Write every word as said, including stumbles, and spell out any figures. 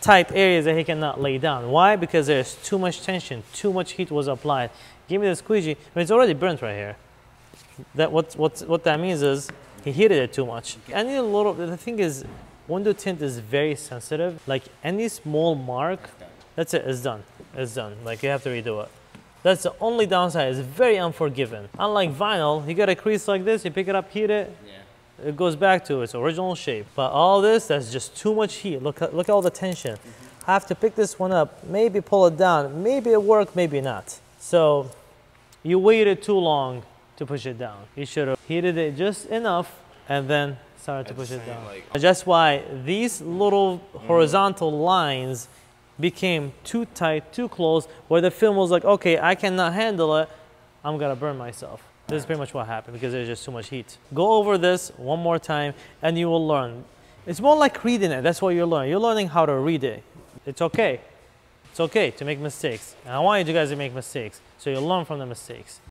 type areas that he cannot lay down. Why? Because there's too much tension, too much heat was applied. Give me the squeegee. I mean, it's already burnt right here. That what what what that means is he heated it too much. I need a little. The thing is, window tint is very sensitive. Like any small mark, that's it. It's done. It's done. Like you have to redo it. That's the only downside. It's very unforgiving. Unlike vinyl, you got a crease like this. You pick it up, heat it. Yeah. It goes back to its original shape. But all this, that's just too much heat. Look, look at all the tension. Mm-hmm. I have to pick this one up, maybe pull it down. Maybe it worked, maybe not. So you waited too long to push it down. You should have heated it just enough and then started to push it down. Like that's why these little mm-hmm. horizontal lines became too tight, too close, where the film was like, okay, I cannot handle it. I'm gonna burn myself. This is pretty much what happened because there's just too much heat. Go over this one more time and you will learn. It's more like reading it. That's what you're learning. You're learning how to read it. It's okay. It's okay to make mistakes. And I want you guys to make mistakes. So you'll learn from the mistakes.